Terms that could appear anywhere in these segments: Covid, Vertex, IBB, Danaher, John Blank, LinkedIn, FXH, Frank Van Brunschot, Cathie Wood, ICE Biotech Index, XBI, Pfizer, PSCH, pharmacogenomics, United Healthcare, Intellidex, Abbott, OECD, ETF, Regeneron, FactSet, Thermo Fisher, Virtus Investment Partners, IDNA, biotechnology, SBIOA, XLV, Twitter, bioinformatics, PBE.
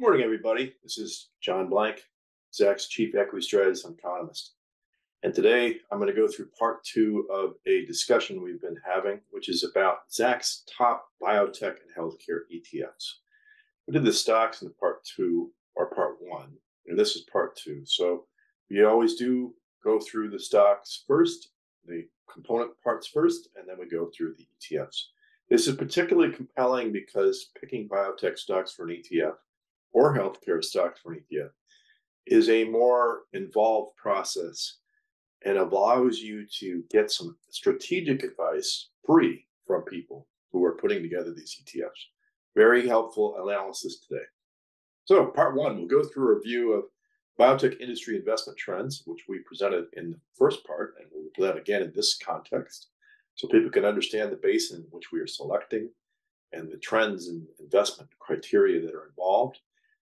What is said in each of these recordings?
Good morning, everybody. This is John Blank, Zacks Chief Equity Strategist and Economist. And today I'm going to go through part two of a discussion we've been having, which is about Zacks top biotech and healthcare ETFs. We did the stocks in part two or part one, and this is part two. So we always do go through the stocks first, the component parts first, and then we go through the ETFs. This is particularly compelling because picking biotech stocks for an ETF or healthcare stocks for an ETF is a more involved process and allows you to get some strategic advice free from people who are putting together these ETFs. Very helpful analysis today. So part one, we'll go through a review of biotech industry investment trends, which we presented in the first part, and we'll present again in this context, so people can understand the basin in which we are selecting and the trends and investment criteria that are involved.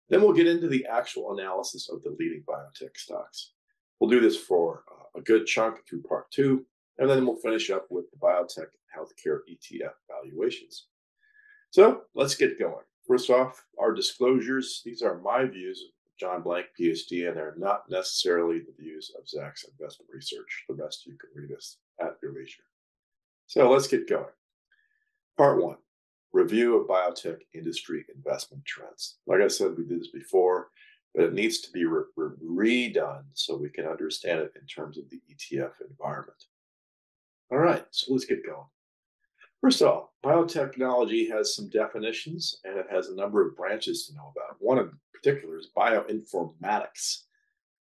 Then we'll get into the actual analysis of the leading biotech stocks. We'll do this for a good chunk through part two, and then we'll finish up with the biotech and healthcare ETF valuations. So let's get going. First off, our disclosures. These are my views of John Blank, PhD, and they're not necessarily the views of Zacks Investment Research. The rest you can read us at your leisure. So let's get going. Part one. Review of biotech industry investment trends. Like I said, we did this before, but it needs to be redone so we can understand it in terms of the ETF environment. All right, so let's get going. First of all, biotechnology has some definitions, and it has a number of branches to know about. One in particular is bioinformatics.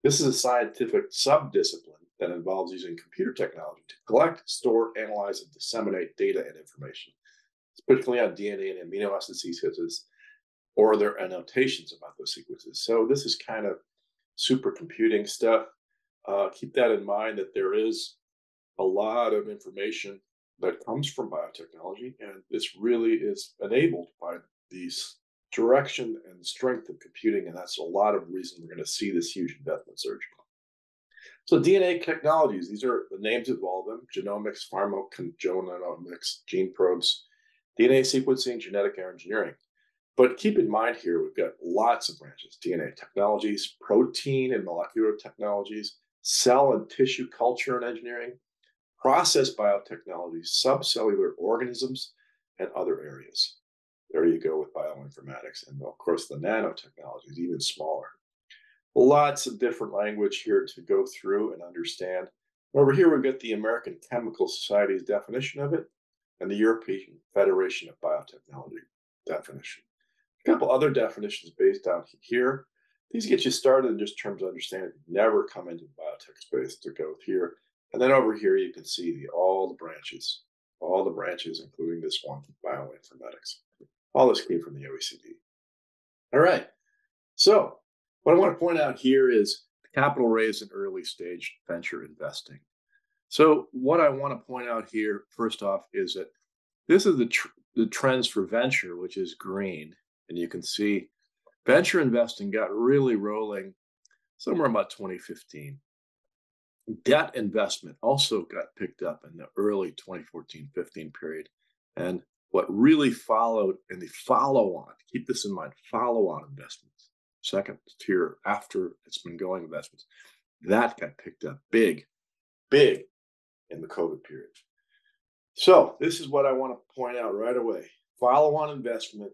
This is a scientific subdiscipline that involves using computer technology to collect, store, analyze, and disseminate data and information, particularly on DNA and amino acid sequences or their annotations about those sequences. So this is kind of supercomputing stuff. Keep that in mind, that there is a lot of information that comes from biotechnology, and this really is enabled by the direction and strength of computing, and that's a lot of reason we're going to see this huge investment surge. So DNA technologies, these are the names of all of them: genomics, pharmacogenomics, gene probes, DNA sequencing, genetic engineering. But keep in mind here, we've got lots of branches: DNA technologies, protein and molecular technologies, cell and tissue culture and engineering, process biotechnologies, subcellular organisms, and other areas. There you go with bioinformatics. And of course, the nanotechnologies, even smaller. Lots of different language here to go through and understand. Over here, we've got the American Chemical Society's definition of it, and the European Federation of Biotechnology definition. A couple other definitions based on here. These get you started in just terms of understanding. Never come into the biotech space to go here. And then over here, you can see all the branches, including this one, bioinformatics. All this came from the OECD. All right. So what I want to point out here is the capital raise in early stage venture investing. So what I want to point out here, first off, is that this is the trends for venture, which is green. And you can see venture investing got really rolling somewhere about 2015. Debt investment also got picked up in the early 2014-15 period. And what really followed in the follow-on, keep this in mind, follow-on investments, second tier after it's been going investments, that got picked up big in the COVID period. So this is what I want to point out right away. Follow-on investment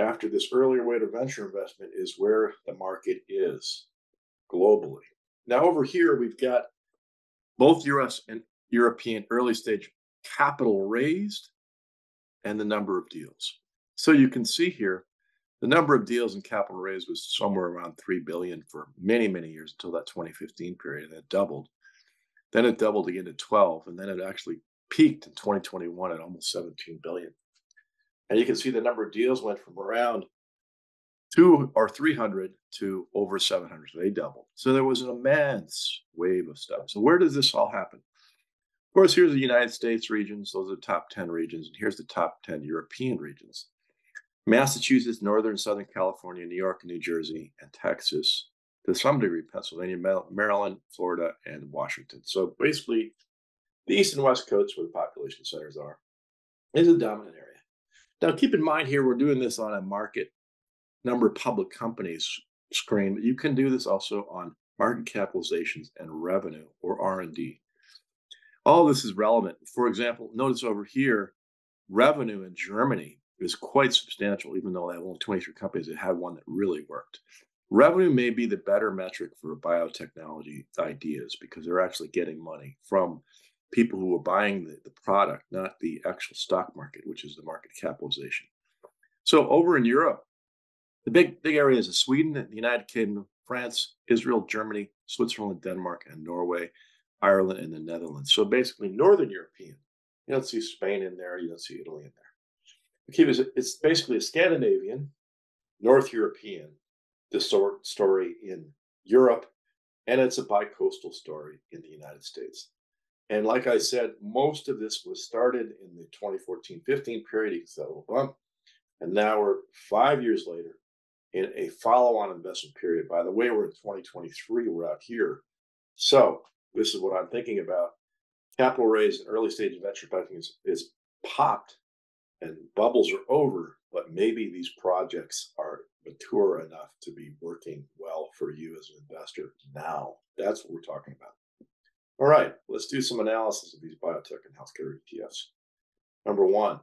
after this earlier wave of venture investment is where the market is globally. Now over here, we've got both US and European early stage capital raised and the number of deals. So you can see here, the number of deals and capital raised was somewhere around 3 billion for many, many years until that 2015 period, and it doubled. Then it doubled again to 12, and then it actually peaked in 2021 at almost 17 billion. And you can see the number of deals went from around 200 or 300 to over 700, so they doubled. So there was an immense wave of stuff. So where does this all happen? Of course, here's the United States regions. Those are the top 10 regions, and here's the top 10 European regions: Massachusetts, Northern, Southern California, New York, New Jersey, and Texas. To some degree, Pennsylvania, Maryland, Florida, and Washington. So basically, the East and West Coasts, where the population centers are, is a dominant area. Now, keep in mind here, we're doing this on a market number of public companies screen, but you can do this also on market capitalizations and revenue or R&D. All this is relevant. For example, notice over here, revenue in Germany is quite substantial, even though they have only 23 companies that had one that really worked. Revenue may be the better metric for biotechnology ideas because they're actually getting money from people who are buying the product, not the actual stock market, which is the market capitalization. So over in Europe, the big areas are Sweden, the United Kingdom, France, Israel, Germany, Switzerland, Denmark, and Norway, Ireland, and the Netherlands. So basically Northern European. You don't see Spain in there. You don't see Italy in there. It's basically a Scandinavian, North European, story in Europe, and it's a bi-coastal story in the United States. And like I said, most of this was started in the 2014-15 period. You can see that little bump. And now we're 5 years later in a follow-on investment period. By the way, we're in 2023. We're out here. So this is what I'm thinking about. Capital raise and early stage venture backing is popped and bubbles are over, but maybe these projects are mature enough to be working well for you as an investor now. That's what we're talking about. All right, let's do some analysis of these biotech and healthcare ETFs. Number one,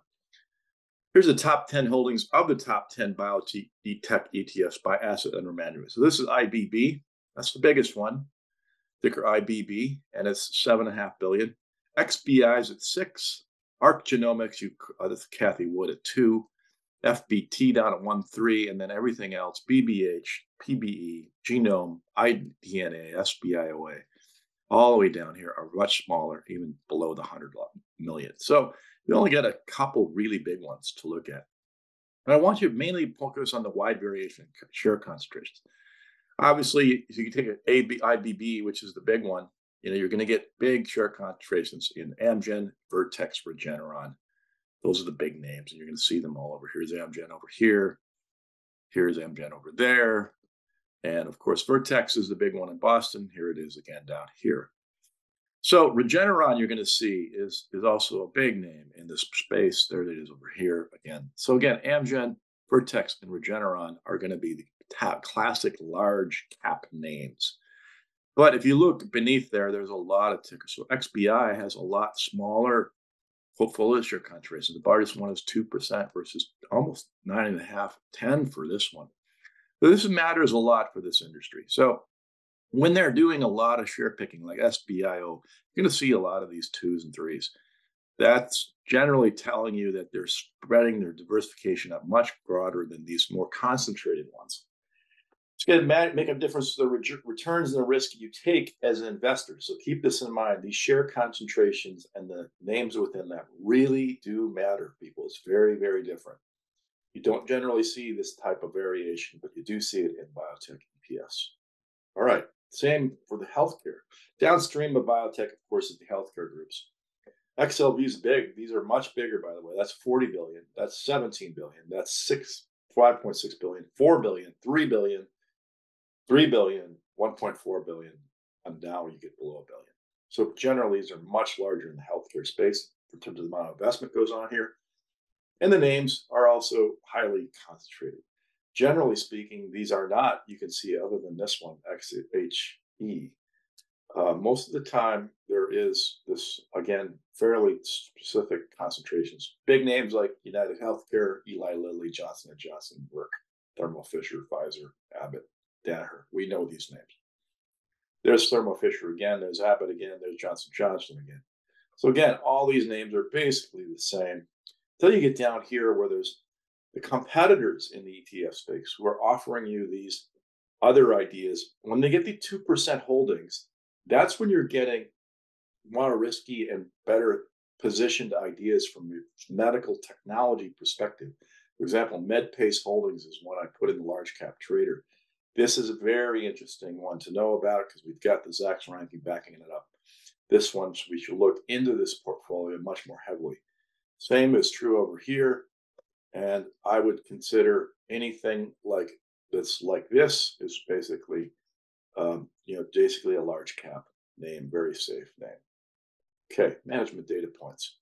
here's the top 10 holdings of the top 10 biotech ETFs by asset under management. So this is IBB. That's the biggest one, ticker IBB, and it's $7.5 billion. XBI is at 6. Arc Genomics, that's Cathie Wood at 2. FBT down at 1.3, and then everything else, BBH, PBE, Genome, IDNA, SBIOA, all the way down here are much smaller, even below the 100 million. So you only get a couple really big ones to look at. And I want you to mainly focus on the wide variation in share concentrations. Obviously, if you take an IBB, which is the big one, you're going to get big share concentrations in Amgen, Vertex, Regeneron. Those are the big names, and you're going to see them all over. Here's Amgen over here. Here's Amgen over there. And, of course, Vertex is the big one in Boston. Here it is again down here. So Regeneron, you're going to see, is also a big name in this space. There it is over here again. So, again, Amgen, Vertex, and Regeneron are going to be the top classic large cap names. But if you look beneath there, there's a lot of tickers. So XBI has a lot smaller portfolio share concentrations. The largest one is 2% versus almost 9.5, 10 for this one. So this matters a lot for this industry. So when they're doing a lot of share picking like SBIO, you're going to see a lot of these 2s and 3s. That's generally telling you that they're spreading their diversification up much broader than these more concentrated ones. It's going to make a difference to the returns and the risk you take as an investor. So keep this in mind. These share concentrations and the names within that really do matter, people. It's very, very different. You don't generally see this type of variation, but you do see it in biotech ETFs. All right, same for the healthcare. Downstream of biotech, of course, is the healthcare groups. XLV is big. These are much bigger, by the way. That's $40 billion. That's $17 billion. That's $5.6 billion, $4 billion, $3 billion. 3 billion, 1.4 billion, and now you get below a billion. So generally, these are much larger in the healthcare space in terms of the amount of investment goes on here. And the names are also highly concentrated. Generally speaking, these are not, you can see other than this one, XHE. Most of the time, there is this, again, fairly specific concentrations. Big names like United Healthcare, Eli Lilly, Johnson & Johnson, Merck, Thermo Fisher, Pfizer, Abbott, Danaher. We know these names. There's Thermo Fisher again, there's Abbott again, there's Johnson & Johnson again. So again, all these names are basically the same until you get down here where there's the competitors in the ETF space who are offering you these other ideas. When they get the 2% holdings, that's when you're getting more risky and better positioned ideas from your medical technology perspective. For example, MedPace Holdings is one I put in the large cap trader. This is a very interesting one to know about because we've got the Zacks ranking backing it up. This one, we should look into this portfolio much more heavily. Same is true over here. And I would consider anything like this is basically, basically a large cap name, very safe name. Okay, management data points.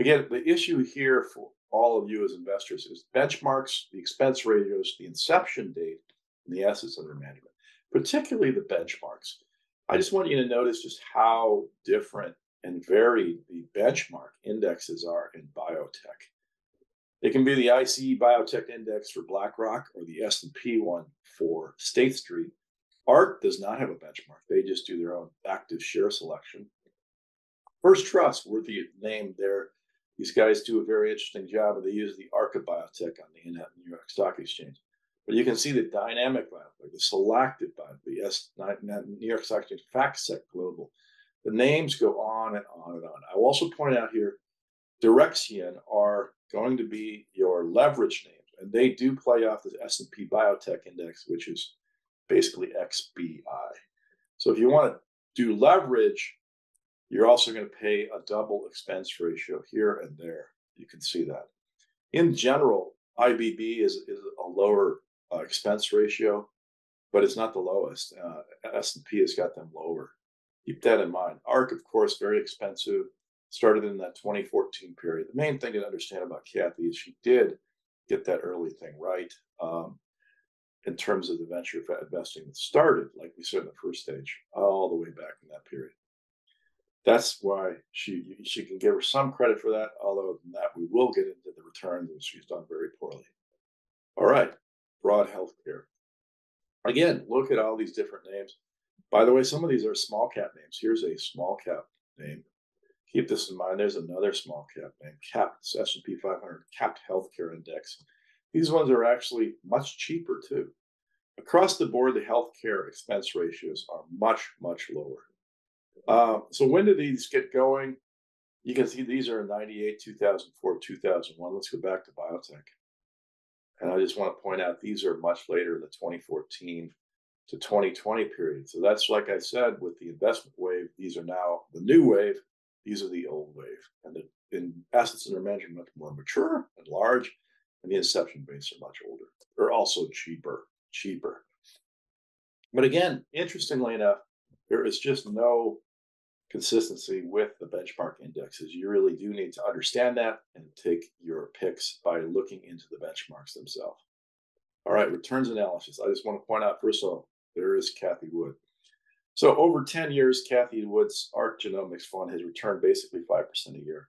Again, the issue here for all of you as investors is benchmarks, the expense ratios, the inception date, and the assets under management, particularly the benchmarks. I just want you to notice just how different and varied the benchmark indexes are in biotech. It can be the ICE Biotech Index for BlackRock or the S&P one for State Street. ARC does not have a benchmark. They just do their own active share selection. First Trust, worthy name there. These guys do a very interesting job, and they use the ARC of biotech on the New York Stock Exchange. But you can see the dynamic biotech, the selective biotech, the New York Stock Exchange, FactSet Global. The names go on and on and on. I will also point out here, Direxion are going to be your leverage names, and they do play off the S&P Biotech Index, which is basically XBI. So if you want to do leverage, you're also going to pay a double expense ratio here and there. You can see that. In general, IBB is a lower expense ratio, but it's not the lowest. S&P has got them lower. Keep that in mind. ARC, of course, very expensive, started in that 2014 period. The main thing to understand about Cathie is she did get that early thing right in terms of the venture investing that started, like we said in the first stage, all the way back in that period. That's why she can give her some credit for that, although than that we will get into the returns, and she's done very poorly. All right, broad healthcare. Again, look at all these different names. By the way, some of these are small cap names. Here's a small cap name. Keep this in mind. There's another small cap name, CAP's S&P 500 Capped Healthcare Index. These ones are actually much cheaper too. Across the board, the healthcare expense ratios are much, much lower. So when do these get going? You can see these are 98, 2004, 2001. Let's go back to biotech. And I just want to point out these are much later in the 2014 to 2020 period. So that's, like I said, with the investment wave, these are now the new wave. These are the old wave. And in assets under management, much more mature and large. And the inception rates are much older. They're also cheaper. But again, interestingly enough, there is just no consistency with the benchmark indexes. You really do need to understand that and take your picks by looking into the benchmarks themselves. All right, returns analysis. I just want to point out, first of all, there is Cathie Wood. So over 10 years, Cathie Wood's Arc Genomics fund has returned basically 5% a year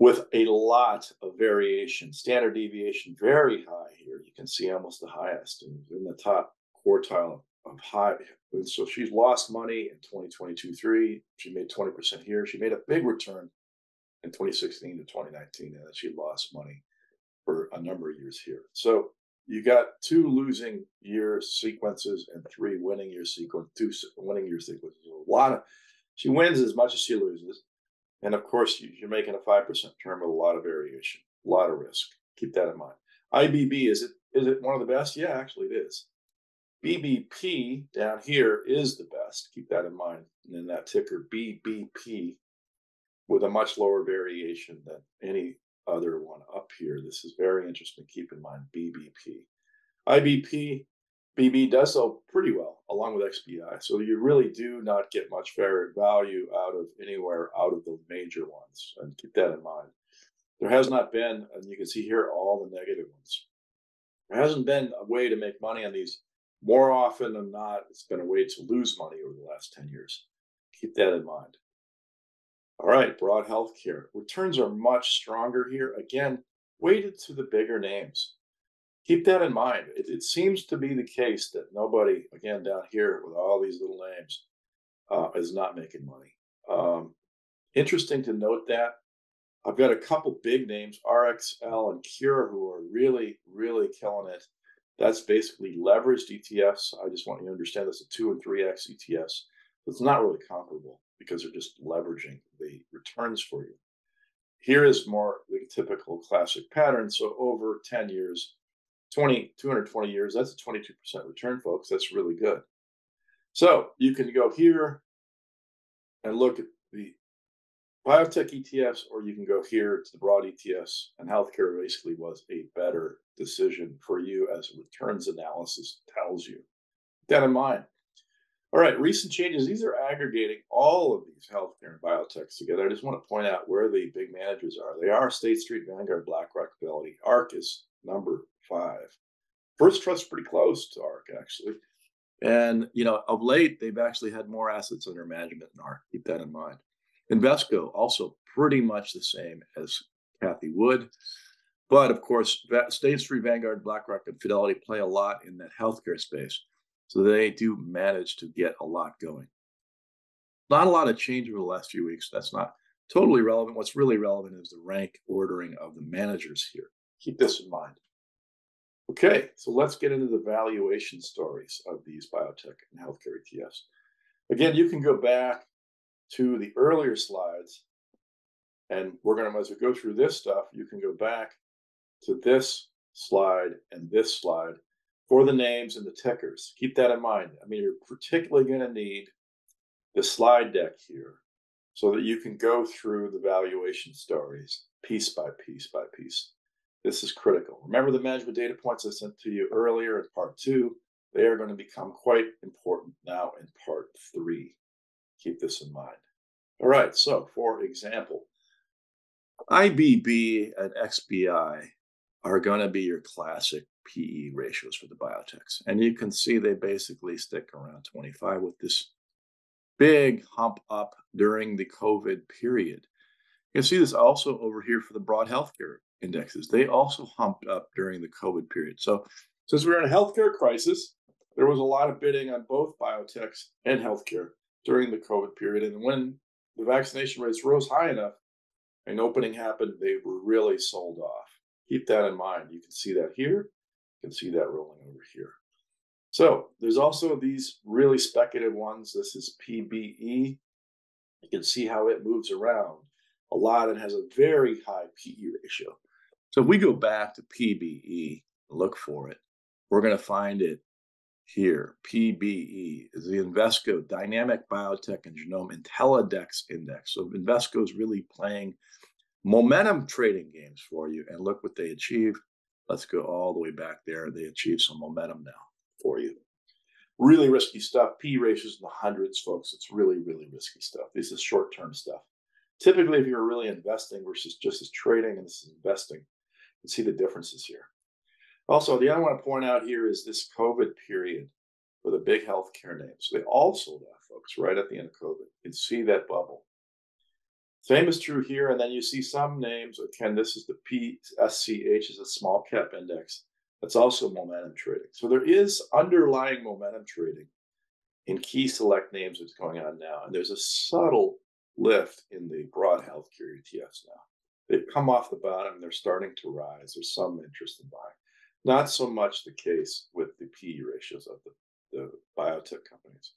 with a lot of variation. Standard deviation very high here. You can see almost the highest in the top quartile of high. And so she's lost money in 2022-3. She made 20% here. She made a big return in 2016 to 2019, and then she lost money for a number of years here. So you got two losing year sequences and three winning year sequences. Two winning year sequences. A lot of she wins as much as she loses, and of course you're making a 5% return with a lot of variation, a lot of risk. Keep that in mind. IBB is it one of the best? Yeah, actually it is. BBP down here is the best. Keep that in mind. And then that ticker BBP with a much lower variation than any other one up here. This is very interesting. Keep in mind BBP. IBP, BB does so pretty well along with XBI. So you really do not get much fair value out of anywhere out of the major ones. And keep that in mind. There has not been, and you can see here all the negative ones. There hasn't been a way to make money on these. More often than not, it's been a way to lose money over the last 10 years. Keep that in mind. All right, broad healthcare. Returns are much stronger here. Again, weighted to the bigger names. Keep that in mind. It seems to be the case that nobody, again, down here with all these little names, is not making money. Interesting to note that. I've got a couple big names, RXL and Cure, who are really, really killing it. That's basically leveraged ETFs. I just want you to understand that's a 2 and 3x ETFs. It's not really comparable because they're just leveraging the returns for you. Here is more the typical classic pattern. So over 10 years, 220 years, that's a 22% return, folks. That's really good. So you can go here and look at the biotech ETFs, or you can go here to the broad ETFs, and healthcare basically was a better decision for you as returns analysis tells you. Keep that in mind. All right, recent changes. These are aggregating all of these healthcare and biotechs together. I just want to point out where the big managers are. They are State Street, Vanguard, BlackRock, Fidelity. ARC is number 5. First Trust is pretty close to ARC, actually. And, you know, of late, they've actually had more assets under management than ARC. Keep that in mind. Invesco, also pretty much the same as Cathie Wood. But, of course, State Street, Vanguard, BlackRock, and Fidelity play a lot in that healthcare space. So they do manage to get a lot going. Not a lot of change over the last few weeks. That's not totally relevant. What's really relevant is the rank ordering of the managers here. Keep this in mind. Okay, so let's get into the valuation stories of these biotech and healthcare ETFs. Again, you can go back to the earlier slides, and we're going to, as we go through this stuff, you can go back to this slide and this slide for the names and the tickers. Keep that in mind. I mean, you're particularly going to need the slide deck here so that you can go through the valuation stories piece by piece by piece. This is critical. Remember the management data points I sent to you earlier in part 2. They are going to become quite important now in part 3. Keep this in mind. All right, so for example, IBB and XBI are going to be your classic PE ratios for the biotechs. And you can see they basically stick around 25 with this big hump up during the COVID period. You can see this also over here for the broad healthcare indexes. They also humped up during the COVID period. So since we were in a healthcare crisis, there was a lot of bidding on both biotechs and healthcare during the COVID period. And when the vaccination rates rose high enough and opening happened, they were really sold off. Keep that in mind. You can see that here. You can see that rolling over here. So there's also these really speculative ones. This is PBE. You can see how it moves around a lot and has a very high PE ratio. So if we go back to PBE and look for it, we're going to find it here. PBE is the Invesco Dynamic Biotech and Genome Intellidex Index. So Invesco is really playing momentum trading games for you. And look what they achieve. Let's go all the way back there. They achieved some momentum now for you. Really risky stuff. P ratios in the hundreds, folks. It's really, really risky stuff. This is short-term stuff. Typically, if you're really investing versus just as trading, and this is investing, you can see the differences here. Also, the other one I want to point out here is this COVID period for the big healthcare names. They all sold out, folks, right at the end of COVID. You can see that bubble. Same is true here, and then you see some names. Again, this is the PSCH, is a small cap index. That's also momentum trading. So there is underlying momentum trading in key select names that's going on now, and there's a subtle lift in the broad healthcare ETFs now. They've come off the bottom. They're starting to rise. There's some interest in buying. Not so much the case with the PE ratios of the biotech companies.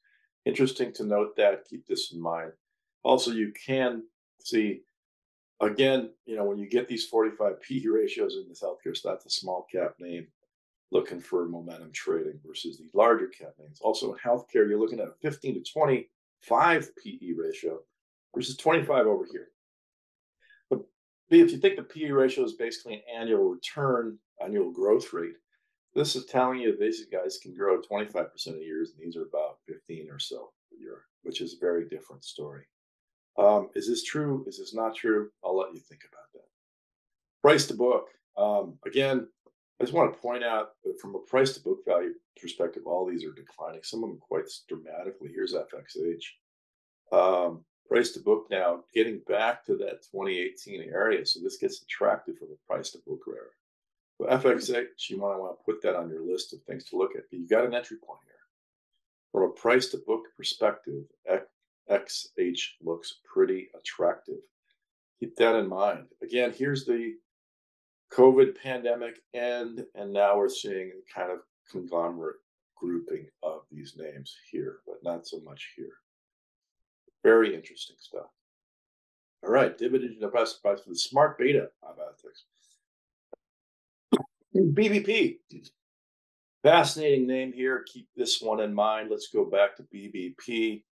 Interesting to note that. Keep this in mind. Also, you can see, again, you know, when you get these 45 PE ratios in this healthcare, so that's a small cap name looking for momentum trading versus the larger cap names. Also, in healthcare, you're looking at a 15 to 25 PE ratio versus 25 over here. But if you think the PE ratio is basically an annual return, annual growth rate, this is telling you these guys can grow 25% of years, and these are about 15 or so a year, which is a very different story. Is this true? Is this not true? I'll let you think about that. Price to book. Again, I just want to point out that from a price to book value perspective, all these are declining. Some of them quite dramatically. Here's FXH. Price to book now getting back to that 2018 area. So this gets attractive from the price to book area. So FXH, you might want to put that on your list of things to look at. But you've got an entry point here. From a price to book perspective, XH looks pretty attractive. Keep that in mind. Again, here's the COVID pandemic end, and now we're seeing a kind of conglomerate grouping of these names here, but not so much here. Very interesting stuff. All right, dividend and investment advice for the smart beta biotechs. BBP, fascinating name here. Keep this one in mind. Let's go back to BBP.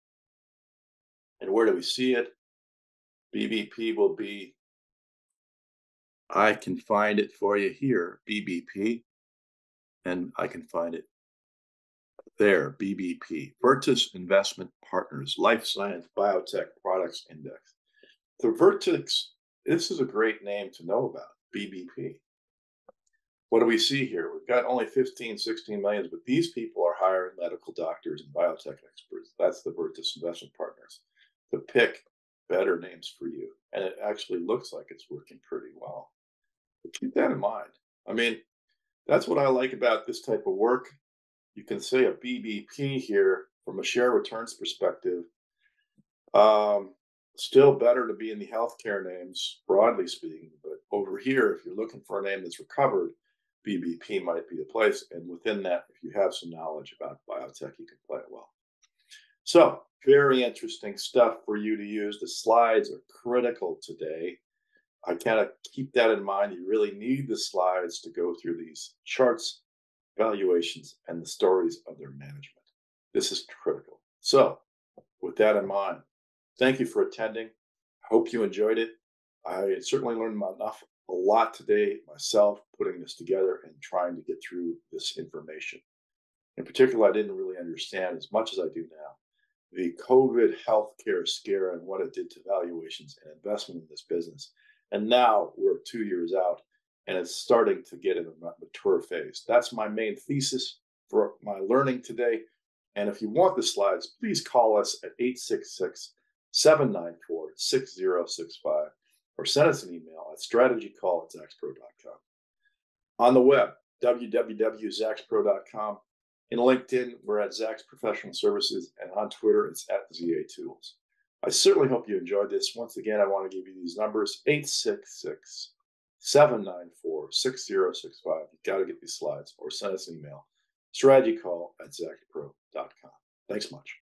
And where do we see it? BBP will be, I can find it for you here, BBP, and I can find it there, BBP, Virtus Investment Partners, Life Science Biotech Products Index. The Vertex, this is a great name to know about, BBP. What do we see here? We've got only 15, 16 millions, but these people are hiring medical doctors and biotech experts. That's the Virtus Investment Partners. To pick better names for you. And it actually looks like it's working pretty well. But keep that in mind. I mean, that's what I like about this type of work. You can say a BBP here from a share returns perspective. Still better to be in the healthcare names, broadly speaking. But over here, if you're looking for a name that's recovered, BBP might be the place. And within that, if you have some knowledge about biotech, you can play it well. So very interesting stuff for you to use. The slides are critical today. I kind of keep that in mind. You really need the slides to go through these charts, valuations, and the stories of their management. This is critical. So with that in mind, thank you for attending. I hope you enjoyed it. I certainly learned a lot today myself, putting this together and trying to get through this information. In particular, I didn't really understand as much as I do now the COVID healthcare scare and what it did to valuations and investment in this business. And now we're 2 years out and it's starting to get in a mature phase. That's my main thesis for my learning today. And if you want the slides, please call us at 866-794-6065 or send us an email at strategycall@zackspro.com. On the web, www.zackspro.com. In LinkedIn, we're at Zacks Professional Services, and on Twitter, it's at ZA Tools. I certainly hope you enjoyed this. Once again, I want to give you these numbers, 866-794-6065. You've got to get these slides or send us an email, strategycall@zackspro.com. Thanks much.